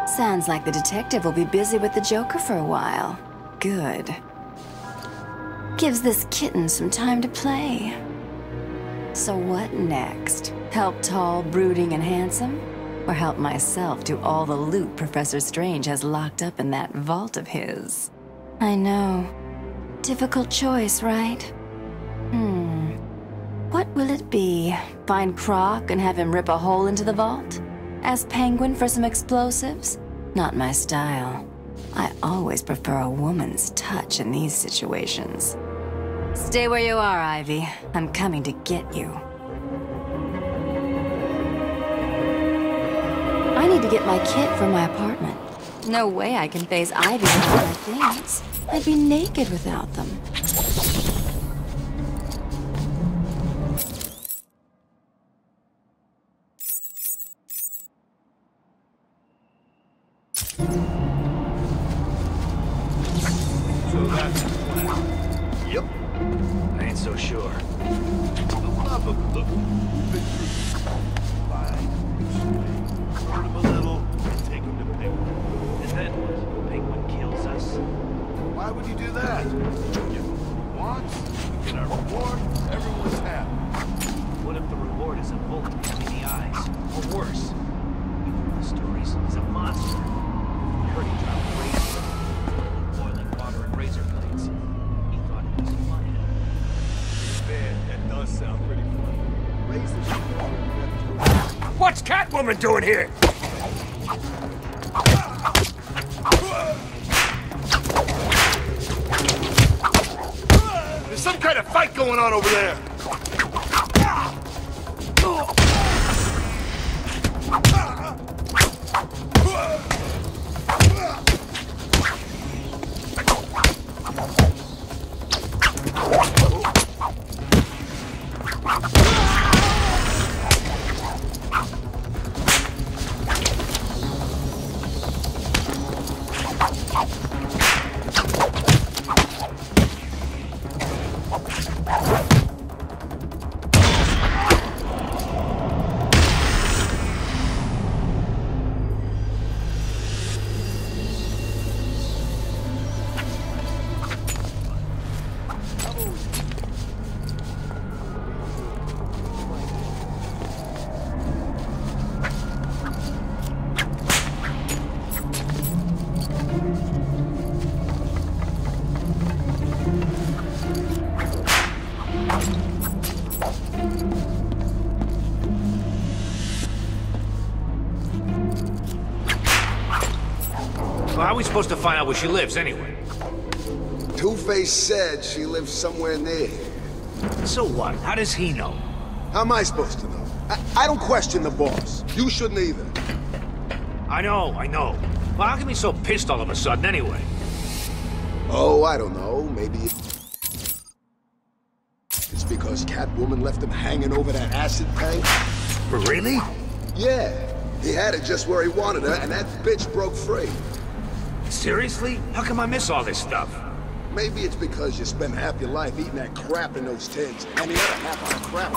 Sounds like the detective will be busy with the Joker for a while. Good. Gives this kitten some time to play. So what next? Help tall, brooding, and handsome? Or help myself to all the loot Professor Strange has locked up in that vault of his? I know. Difficult choice, right? Hmm. What will it be? Find Croc and have him rip a hole into the vault? Ask Penguin for some explosives? Not my style. I always prefer a woman's touch in these situations. Stay where you are, Ivy. I'm coming to get you. I need to get my kit from my apartment. No way I can face Ivy without my things. I'd be naked without them. What if the reward is a bullet between the eyes, or worse? sound pretty fun. What's Catwoman doing here? There's some kind of fight going on over there. Supposed to find out where she lives anyway. Two-Face said she lives somewhere near. So what? How does he know? How am I supposed to know? I, I don't question the boss. You shouldn't either. I know, I know. Well, how can we be so pissed all of a sudden anyway? Oh, I don't know. Maybe it's because Catwoman left him hanging over that acid tank. Really? Yeah. He had it just where he wanted her, and that bitch broke free. Seriously? How come I miss all this stuff? Maybe it's because you spend half your life eating that crap in those tins, and the other half on crap.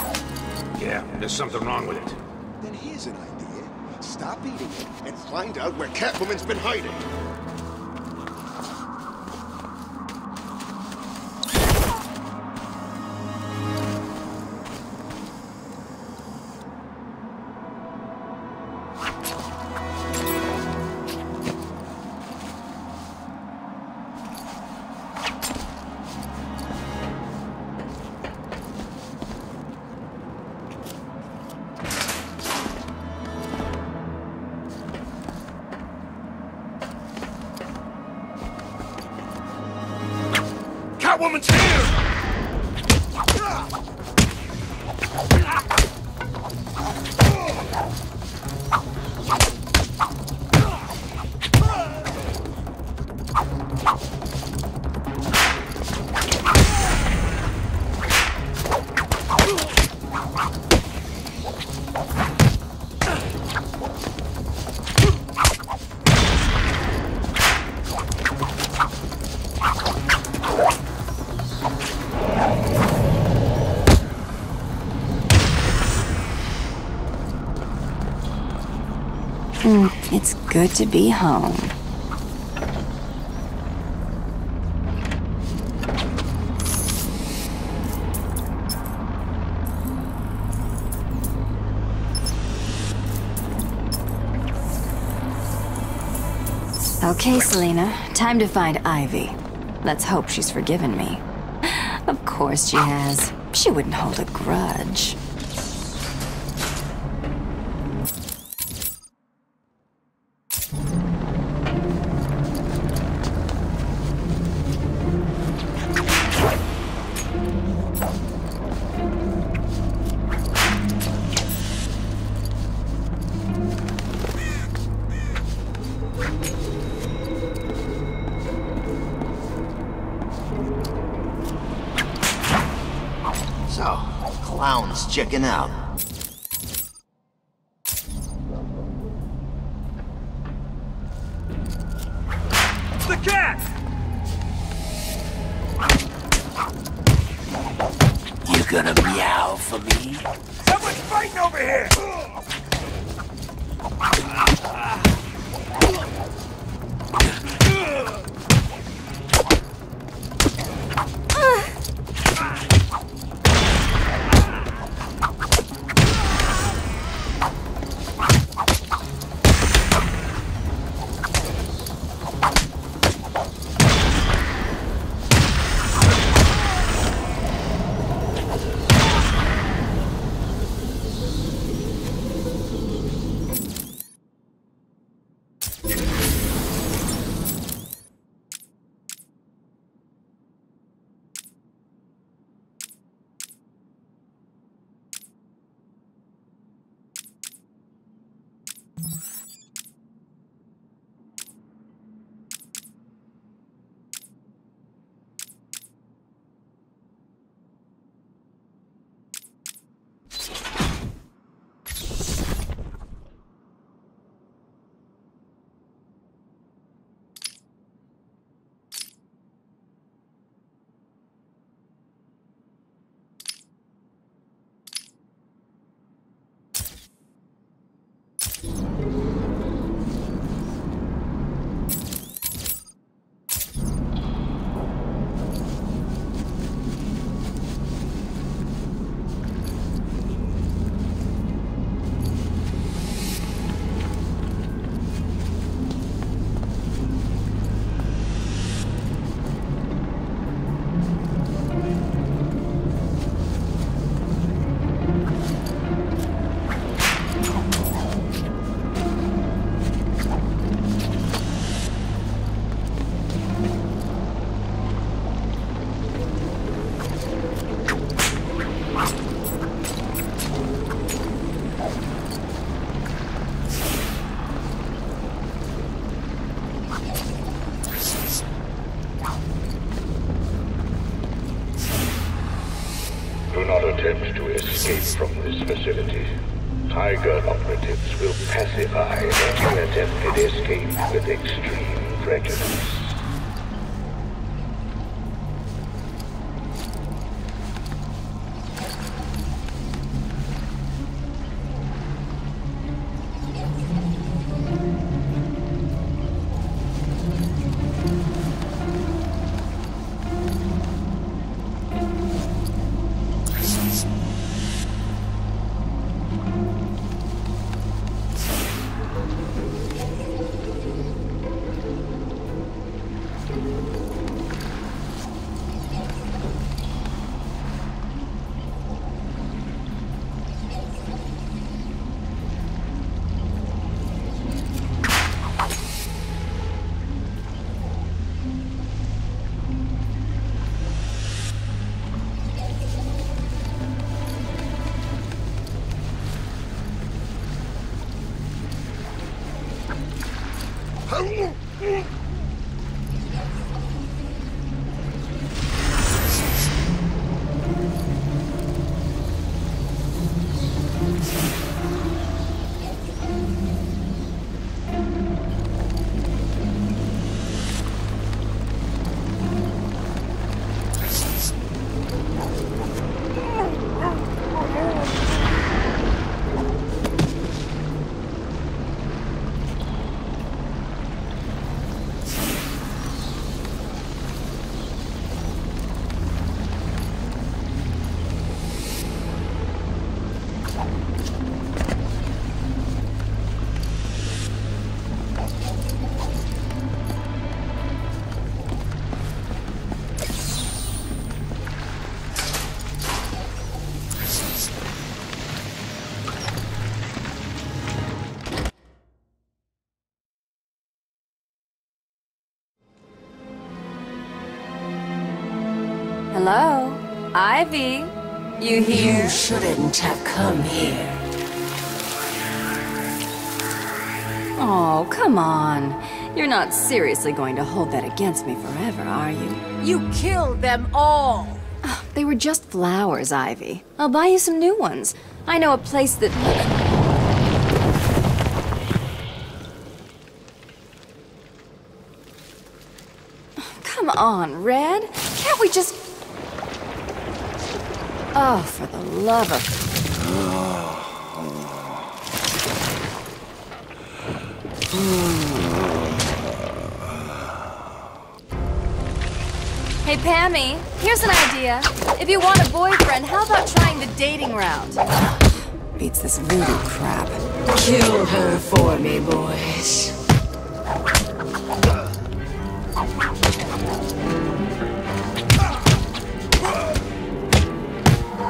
Yeah, there's something wrong with it. Then here's an idea. Stop eating it, and find out where Catwoman's been hiding. It's good to be home. Okay, Selina. Time to find Ivy. Let's hope she's forgiven me. Of course she has. She wouldn't hold a grudge. Checking out. The cat! You gonna meow for me? Someone's fighting over here! attempt to escape from this facility. Tiger operatives will pacify their attempted escape with extreme prejudice. Hello? Ivy? You here? You shouldn't have come here. Oh, come on. You're not seriously going to hold that against me forever, are you? You killed them all! Oh, they were just flowers, Ivy. I'll buy you some new ones. I know a place that... Oh, come on, Red. Can't we just... Oh, for the love of... Hey, Pammy, here's an idea. If you want a boyfriend, how about trying the dating round? Beats this voodoo crap. Kill her for me, boys.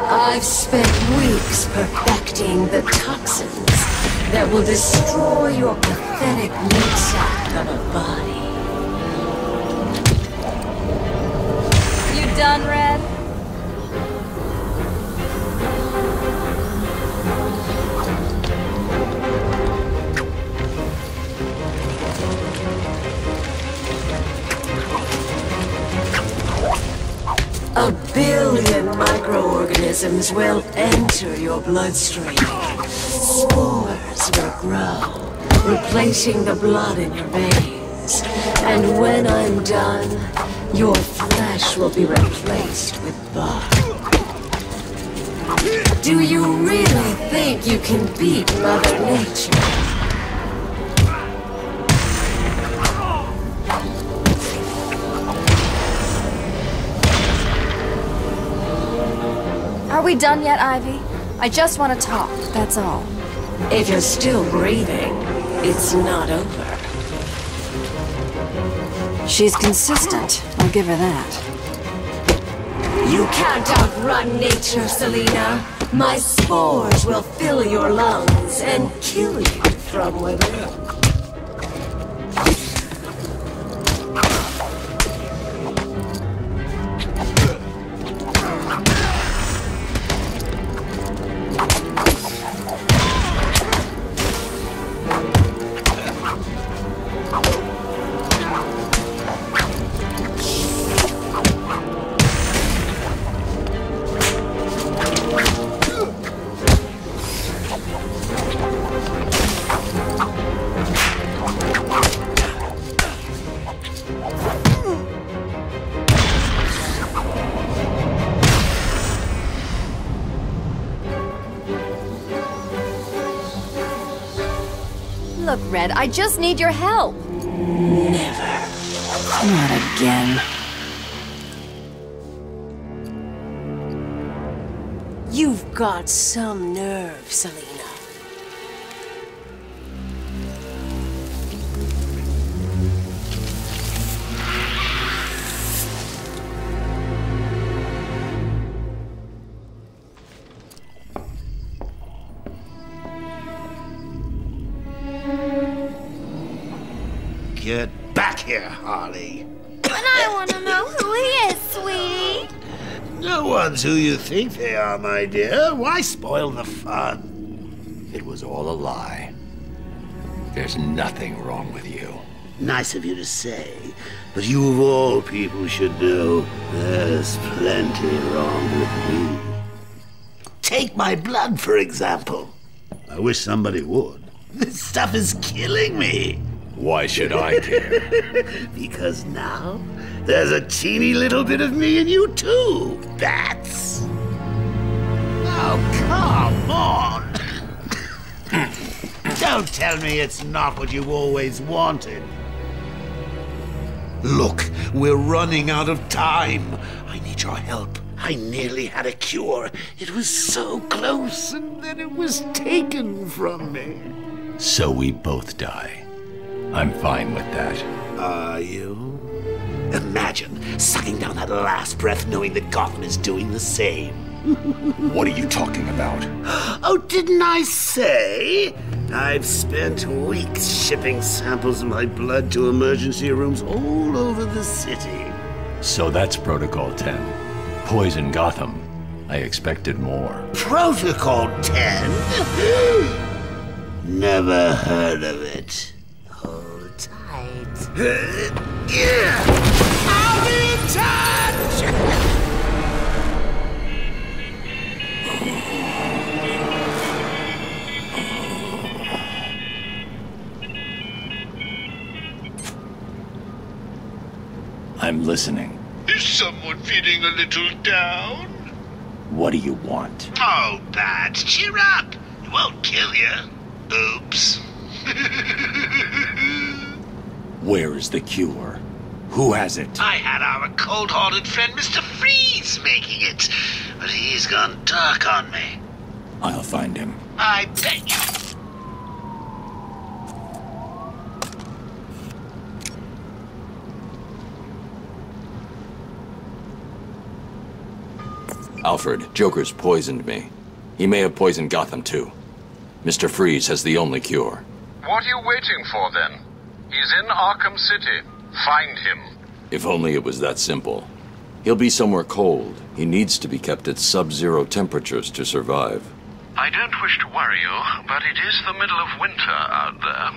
I've spent weeks perfecting the toxins that will destroy your pathetic meat sack of a body. You done, Red? A billion microorganisms will enter your bloodstream. Spores will grow, replacing the blood in your veins. And when I'm done, your flesh will be replaced with bark. Do you really think you can beat Mother Nature? Are we done yet, Ivy? I just want to talk, that's all. If you're still breathing, it's not over. She's consistent, I'll give her that. You can't outrun nature, Selina. My spores will fill your lungs and kill you from within. up, Red. I just need your help. Never. Not again. You've got some nerve, Selina. Get back here, Harley. But I want to know who he is, sweetie. No one's who you think they are, my dear. Why spoil the fun? It was all a lie. There's nothing wrong with you. Nice of you to say, but you of all people should know there's plenty wrong with me. Take my blood, for example. I wish somebody would. This stuff is killing me. Why should I care? Because now, there's a teeny little bit of me in you too, bats. Oh, come on. Don't tell me it's not what you always wanted. Look, we're running out of time. I need your help. I nearly had a cure. It was so close, and then it was taken from me. So we both die. I'm fine with that. Are you? Imagine sucking down that last breath knowing that Gotham is doing the same. What are you talking about? Oh, didn't I say? I've spent weeks shipping samples of my blood to emergency rooms all over the city. So that's Protocol ten. Poison Gotham. I expected more. Protocol ten? Never heard of it. I'll be in touch! I'm listening. Is someone feeling a little down? What do you want? Oh, Bats, cheer up! It won't kill you. Oops. Where is the cure? Who has it? I had our cold-hearted friend Mister Freeze making it, but he's gone dark on me. I'll find him. I bet you. Alfred, Joker's poisoned me. He may have poisoned Gotham too. Mister Freeze has the only cure. What are you waiting for then? He's in Arkham City. Find him. If only it was that simple. He'll be somewhere cold. He needs to be kept at sub-zero temperatures to survive. I don't wish to worry you, but it is the middle of winter out there.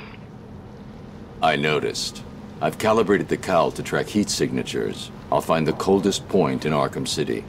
I noticed. I've calibrated the cowl to track heat signatures. I'll find the coldest point in Arkham City.